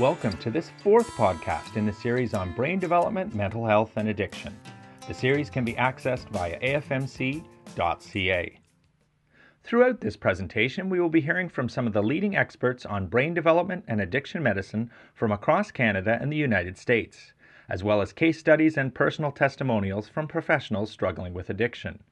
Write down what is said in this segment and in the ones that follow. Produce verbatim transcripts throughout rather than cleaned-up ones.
Welcome to this fourth podcast in the series on brain development, mental health, and addiction. The series can be accessed via A F M C dot C A. Throughout this presentation, we will be hearing from some of the leading experts on brain development and addiction medicine from across Canada and the United States, as well as case studies and personal testimonials from professionals struggling with addiction.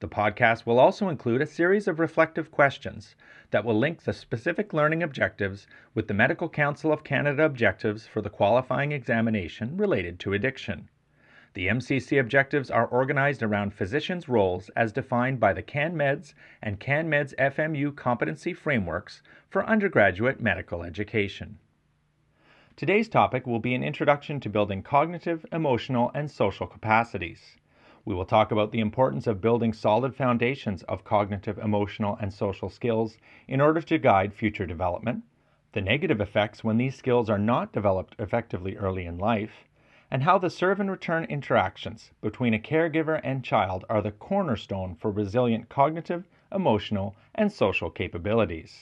The podcast will also include a series of reflective questions that will link the specific learning objectives with the Medical Council of Canada objectives for the qualifying examination related to addiction. The M C C objectives are organized around physicians' roles as defined by the CanMEDS and CanMEDS F M U competency frameworks for undergraduate medical education. Today's topic will be an introduction to building cognitive, emotional, and social capacities. We will talk about the importance of building solid foundations of cognitive, emotional, and social skills in order to guide future development, the negative effects when these skills are not developed effectively early in life, and how the serve and return interactions between a caregiver and child are the cornerstone for resilient cognitive, emotional, and social capabilities.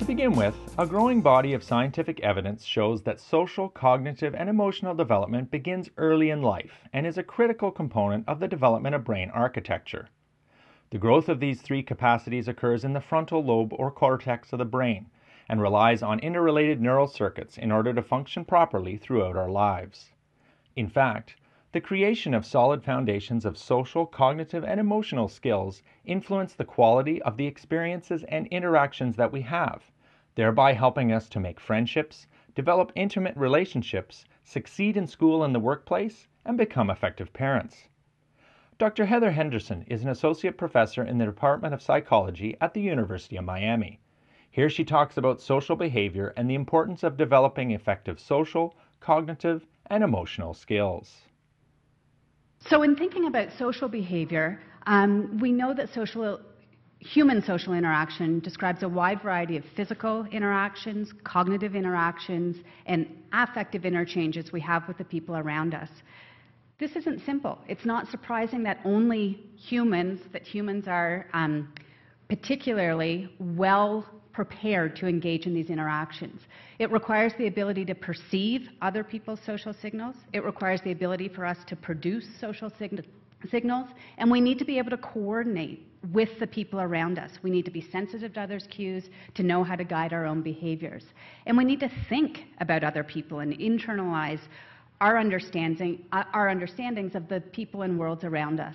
To begin with, a growing body of scientific evidence shows that social, cognitive, and emotional development begins early in life and is a critical component of the development of brain architecture. The growth of these three capacities occurs in the frontal lobe or cortex of the brain and relies on interrelated neural circuits in order to function properly throughout our lives. In fact, the creation of solid foundations of social, cognitive, and emotional skills influence the quality of the experiences and interactions that we have, thereby helping us to make friendships, develop intimate relationships, succeed in school and the workplace, and become effective parents. Doctor Heather Henderson is an associate professor in the Department of Psychology at the University of Miami. Here she talks about social behavior and the importance of developing effective social, cognitive, and emotional skills. So in thinking about social behavior, um, we know that social, human social interaction describes a wide variety of physical interactions, cognitive interactions, and affective interchanges we have with the people around us. This isn't simple. It's not surprising that only humans, that humans are um, particularly well prepared to engage in these interactions. It requires the ability to perceive other people's social signals. It requires the ability for us to produce social sig- signals, and we need to be able to coordinate with the people around us. We need to be sensitive to others' cues, to know how to guide our own behaviors. And we need to think about other people and internalize our understanding, uh, our understandings of the people and worlds around us.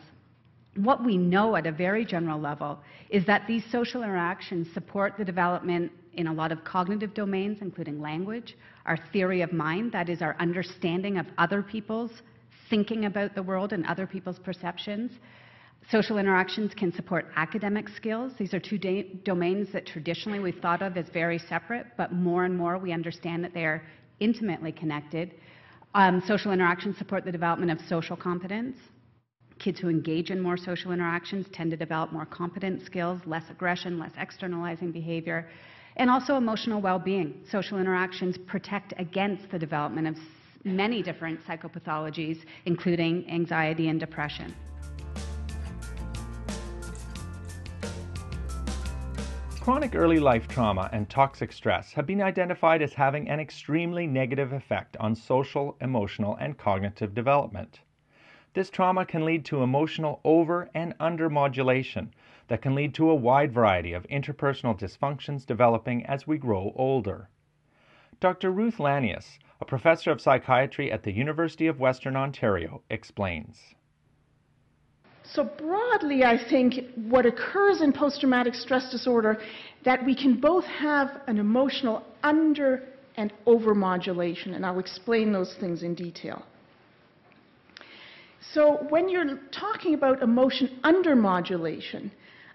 What we know at a very general level is that these social interactions support the development in a lot of cognitive domains, including language, our theory of mind, that is our understanding of other people's thinking about the world and other people's perceptions. Social interactions can support academic skills. These are two da- domains that traditionally we've thought of as very separate, but more and more we understand that they are intimately connected. Um, social interactions support the development of social competence. Kids who engage in more social interactions tend to develop more competent skills, less aggression, less externalizing behavior, and also emotional well-being. Social interactions protect against the development of many different psychopathologies, including anxiety and depression. Chronic early life trauma and toxic stress have been identified as having an extremely negative effect on social, emotional, and cognitive development. This trauma can lead to emotional over and under modulation that can lead to a wide variety of interpersonal dysfunctions developing as we grow older. Doctor Ruth Lanius, a professor of psychiatry at the University of Western Ontario, explains. So broadly, I think what occurs in post-traumatic stress disorder, that we can both have an emotional under and over modulation, and I'll explain those things in detail. So when you're talking about emotion under modulation,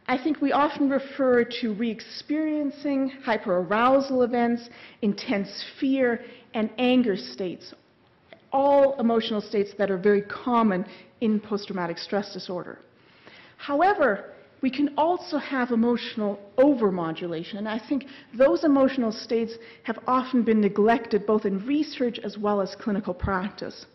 I think we often refer to re-experiencing hyperarousal events, intense fear, and anger states, all emotional states that are very common in post-traumatic stress disorder. However, we can also have emotional overmodulation, and I think those emotional states have often been neglected both in research as well as clinical practice.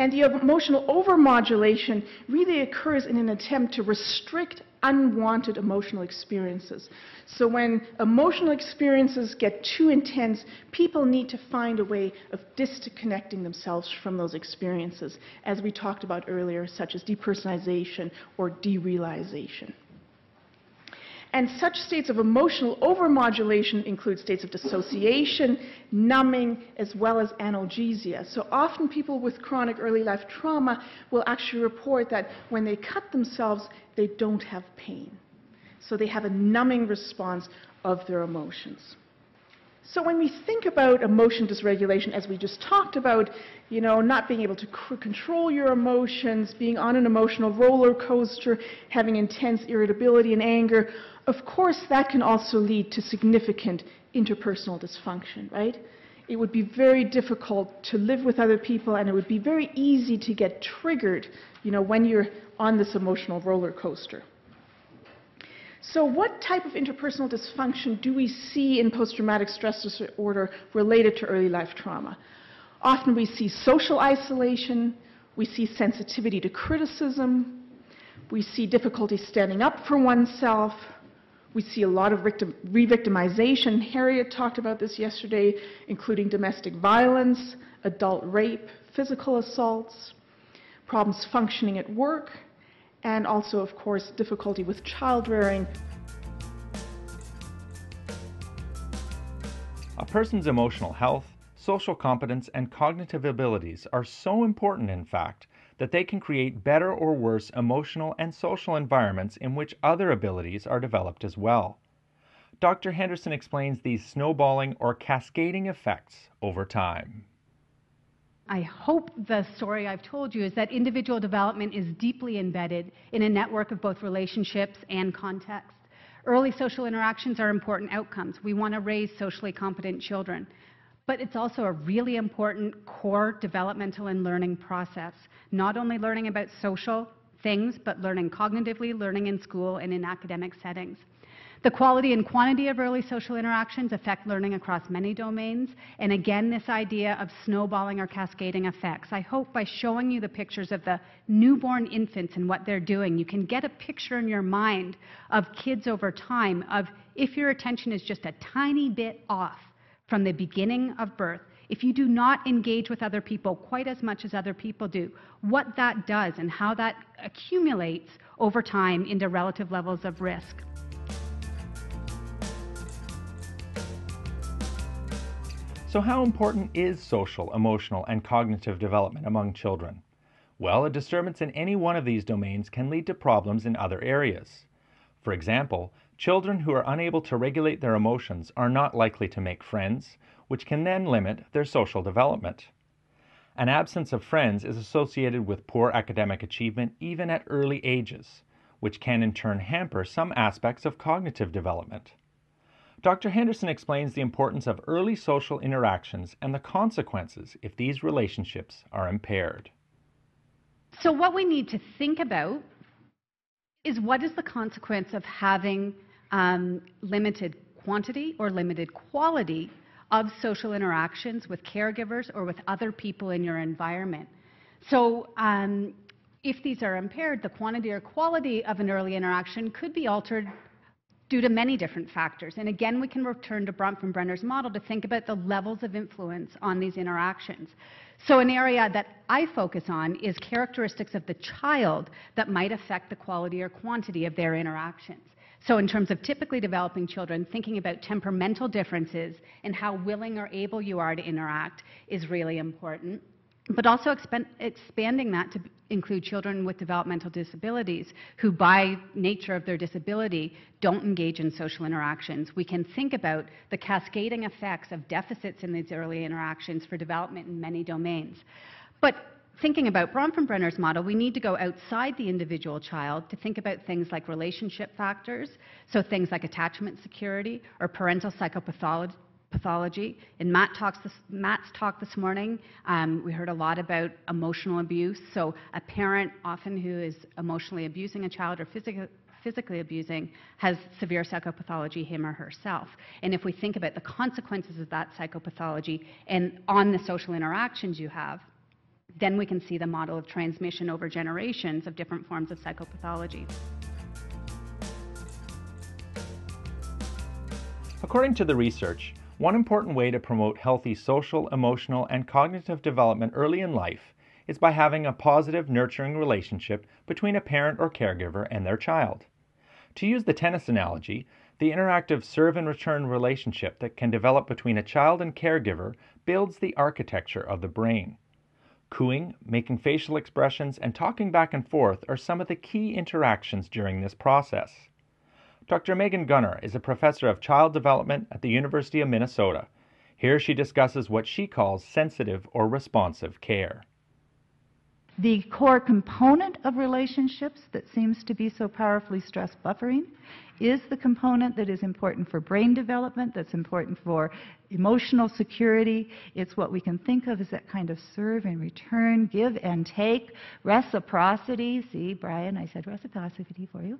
And the emotional overmodulation really occurs in an attempt to restrict unwanted emotional experiences. So when emotional experiences get too intense, people need to find a way of disconnecting themselves from those experiences, as we talked about earlier, such as depersonalization or derealization. And such states of emotional overmodulation include states of dissociation, numbing, as well as analgesia. So often people with chronic early life trauma will actually report that when they cut themselves, they don't have pain. So they have a numbing response of their emotions. So when we think about emotion dysregulation, as we just talked about, you know, not being able to c- control your emotions, being on an emotional roller coaster, having intense irritability and anger, of course that can also lead to significant interpersonal dysfunction, right? It would be very difficult to live with other people, and it would be very easy to get triggered, you know, when you're on this emotional roller coaster. So what type of interpersonal dysfunction do we see in post-traumatic stress disorder related to early life trauma? Often we see social isolation, we see sensitivity to criticism, we see difficulty standing up for oneself, we see a lot of re-victimization. Harriet talked about this yesterday, including domestic violence, adult rape, physical assaults, problems functioning at work, and also, of course, difficulty with child rearing. A person's emotional health, social competence, and cognitive abilities are so important, in fact, that they can create better or worse emotional and social environments in which other abilities are developed as well. Doctor Henderson explains these snowballing or cascading effects over time. I hope the story I've told you is that individual development is deeply embedded in a network of both relationships and context. Early social interactions are important outcomes. We want to raise socially competent children. But it's also a really important core developmental and learning process, not only learning about social things, but learning cognitively, learning in school and in academic settings. The quality and quantity of early social interactions affect learning across many domains, and again, this idea of snowballing or cascading effects. I hope by showing you the pictures of the newborn infants and what they're doing, you can get a picture in your mind of kids over time, of if your attention is just a tiny bit off from the beginning of birth, if you do not engage with other people quite as much as other people do, what that does and how that accumulates over time into relative levels of risk. So how important is social, emotional, and cognitive development among children? Well, a disturbance in any one of these domains can lead to problems in other areas. For example, children who are unable to regulate their emotions are not likely to make friends, which can then limit their social development. An absence of friends is associated with poor academic achievement even at early ages, which can in turn hamper some aspects of cognitive development. Doctor Henderson explains the importance of early social interactions and the consequences if these relationships are impaired. So what we need to think about is what is the consequence of having um, limited quantity or limited quality of social interactions with caregivers or with other people in your environment. So um, if these are impaired, the quantity or quality of an early interaction could be altered due to many different factors. And again, we can return to Bronfenbrenner's model to think about the levels of influence on these interactions. So an area that I focus on is characteristics of the child that might affect the quality or quantity of their interactions. So in terms of typically developing children, thinking about temperamental differences and how willing or able you are to interact is really important. But also expand, expanding that to include children with developmental disabilities who, by nature of their disability, don't engage in social interactions. We can think about the cascading effects of deficits in these early interactions for development in many domains. But thinking about Bronfenbrenner's model, we need to go outside the individual child to think about things like relationship factors, so things like attachment security or parental psychopathology. Pathology. In Matt talks this, Matt's talk this morning, um, we heard a lot about emotional abuse. So a parent often who is emotionally abusing a child or physically physically abusing has severe psychopathology, him or herself. And if we think about the consequences of that psychopathology and on the social interactions you have, then we can see the model of transmission over generations of different forms of psychopathology. According to the research, one important way to promote healthy social, emotional, and cognitive development early in life is by having a positive, nurturing relationship between a parent or caregiver and their child. To use the tennis analogy, the interactive serve-and-return relationship that can develop between a child and caregiver builds the architecture of the brain. Cooing, making facial expressions, and talking back and forth are some of the key interactions during this process. Doctor Megan Gunnar is a professor of child development at the University of Minnesota. Here she discusses what she calls sensitive or responsive care. The core component of relationships that seems to be so powerfully stress buffering is the component that is important for brain development, that's important for emotional security. It's what we can think of as that kind of serve and return, give and take, reciprocity. See, Brian, I said reciprocity for you,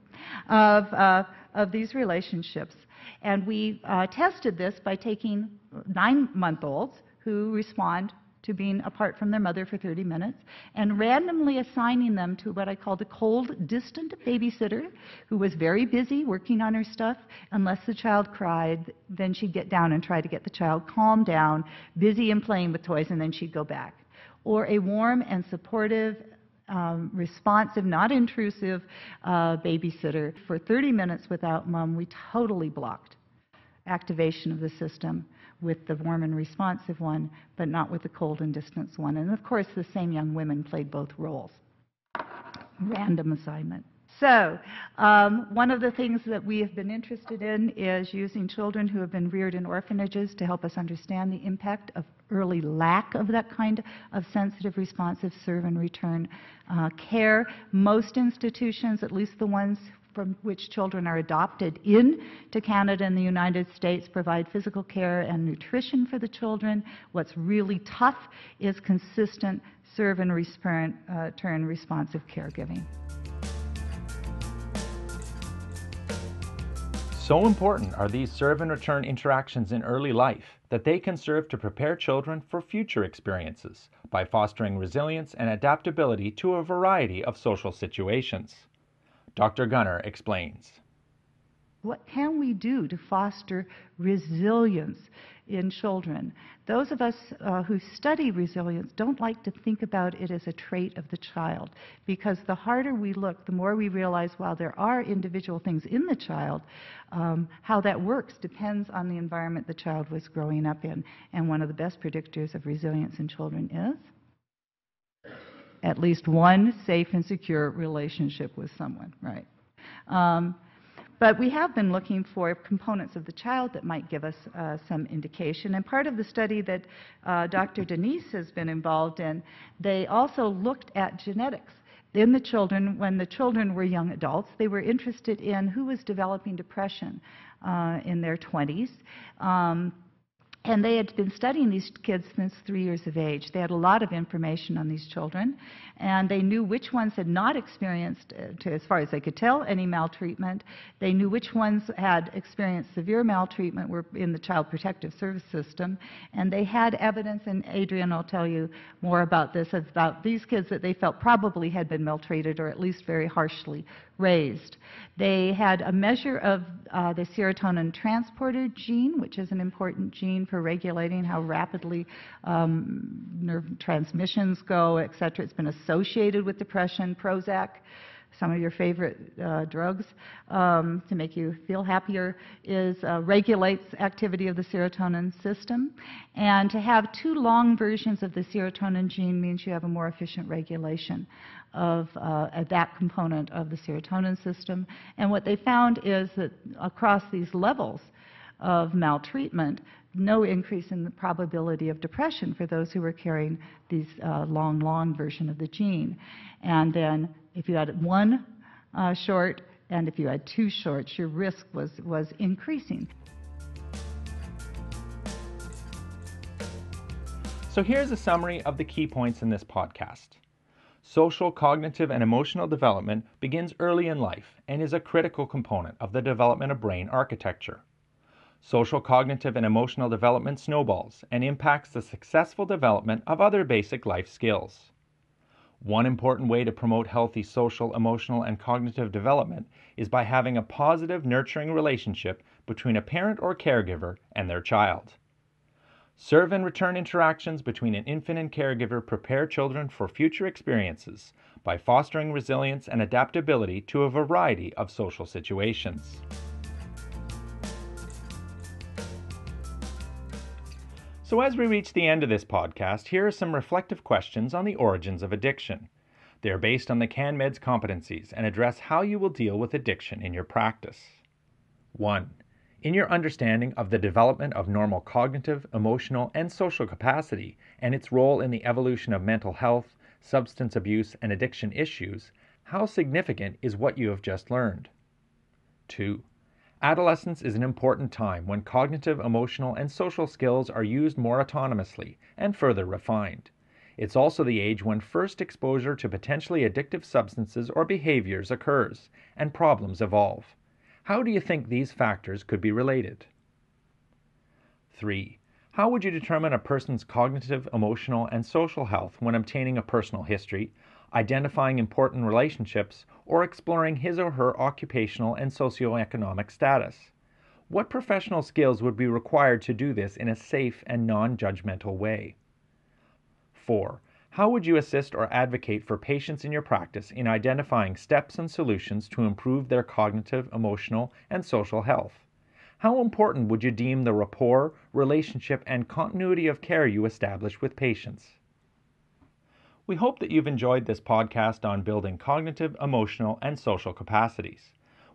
of, uh, of these relationships. And we uh, tested this by taking nine-month-olds who respond to being apart from their mother for thirty minutes, and randomly assigning them to what I called a cold, distant babysitter who was very busy working on her stuff. Unless the child cried, then she'd get down and try to get the child calmed down, busy and playing with toys, and then she'd go back. Or a warm and supportive, um, responsive, not intrusive uh, babysitter. For thirty minutes without mom, we totally blocked activation of the system with the warm and responsive one, but not with the cold and distant one. And of course, the same young women played both roles. Random assignment. So um, one of the things that we have been interested in is using children who have been reared in orphanages to help us understand the impact of early lack of that kind of sensitive, responsive serve and return uh, care. Most institutions, at least the ones from which children are adopted in to Canada and the United States, provide physical care and nutrition for the children. What's really tough is consistent serve and return uh, responsive caregiving. So important are these serve and return interactions in early life that they can serve to prepare children for future experiences by fostering resilience and adaptability to a variety of social situations. Doctor Gunnar explains. What can we do to foster resilience in children? Those of us uh, who study resilience don't like to think about it as a trait of the child, because the harder we look, the more we realize while there are individual things in the child, um, how that works depends on the environment the child was growing up in. And one of the best predictors of resilience in children is at least one safe and secure relationship with someone, right? Um, but we have been looking for components of the child that might give us uh, some indication. And part of the study that uh, Doctor Denise has been involved in, they also looked at genetics in the children. When the children were young adults, they were interested in who was developing depression uh, in their twenties. Um, And they had been studying these kids since three years of age. They had a lot of information on these children, and they knew which ones had not experienced, as far as they could tell, any maltreatment. They knew which ones had experienced severe maltreatment, were in the Child Protective Service system, and they had evidence, and Adrian will tell you more about this, about these kids that they felt probably had been maltreated or at least very harshly raised. They had a measure of uh, the serotonin transporter gene, which is an important gene for regulating how rapidly um, nerve transmissions go, et cetera. It's been associated with depression, Prozac, some of your favorite uh, drugs um, to make you feel happier, is uh, regulates activity of the serotonin system. And to have two long versions of the serotonin gene means you have a more efficient regulation of uh, that component of the serotonin system. And what they found is that across these levels of maltreatment, no increase in the probability of depression for those who were carrying these uh, long, long version of the gene. And then if you had one uh, short and if you had two shorts, your risk was, was increasing. So here's a summary of the key points in this podcast. Social, cognitive, and emotional development begins early in life and is a critical component of the development of brain architecture. Social, cognitive, and emotional development snowballs and impacts the successful development of other basic life skills. One important way to promote healthy social, emotional, and cognitive development is by having a positive, nurturing relationship between a parent or caregiver and their child. Serve and return interactions between an infant and caregiver prepare children for future experiences by fostering resilience and adaptability to a variety of social situations. So as we reach the end of this podcast, here are some reflective questions on the origins of addiction. They are based on the CanMEDS competencies and address how you will deal with addiction in your practice. one. In your understanding of the development of normal cognitive, emotional, and social capacity and its role in the evolution of mental health, substance abuse, and addiction issues, how significant is what you have just learned? two. Adolescence is an important time when cognitive, emotional, and social skills are used more autonomously and further refined. It's also the age when first exposure to potentially addictive substances or behaviors occurs and problems evolve. How do you think these factors could be related? three. How would you determine a person's cognitive, emotional, and social health when obtaining a personal history, identifying important relationships, or exploring his or her occupational and socioeconomic status? What professional skills would be required to do this in a safe and non-judgmental way? four. How would you assist or advocate for patients in your practice in identifying steps and solutions to improve their cognitive, emotional, and social health? How important would you deem the rapport, relationship, and continuity of care you establish with patients? We hope that you've enjoyed this podcast on building cognitive, emotional, and social capacities.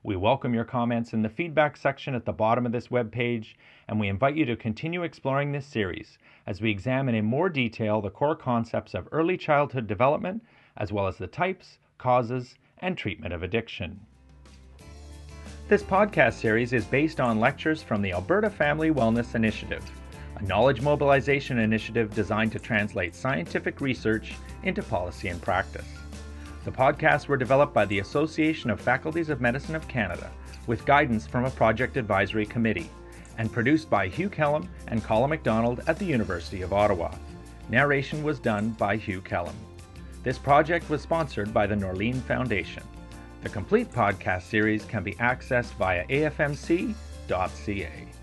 We welcome your comments in the feedback section at the bottom of this webpage, and we invite you to continue exploring this series as we examine in more detail the core concepts of early childhood development, as well as the types, causes, and treatment of addiction. This podcast series is based on lectures from the Alberta Family Wellness Initiative, a knowledge mobilization initiative designed to translate scientific research into policy and practice. The podcasts were developed by the Association of Faculties of Medicine of Canada with guidance from a project advisory committee and produced by Hugh Kellam and Colin MacDonald at the University of Ottawa. Narration was done by Hugh Kellam. This project was sponsored by the Norlean Foundation. The complete podcast series can be accessed via A F M C dot C A.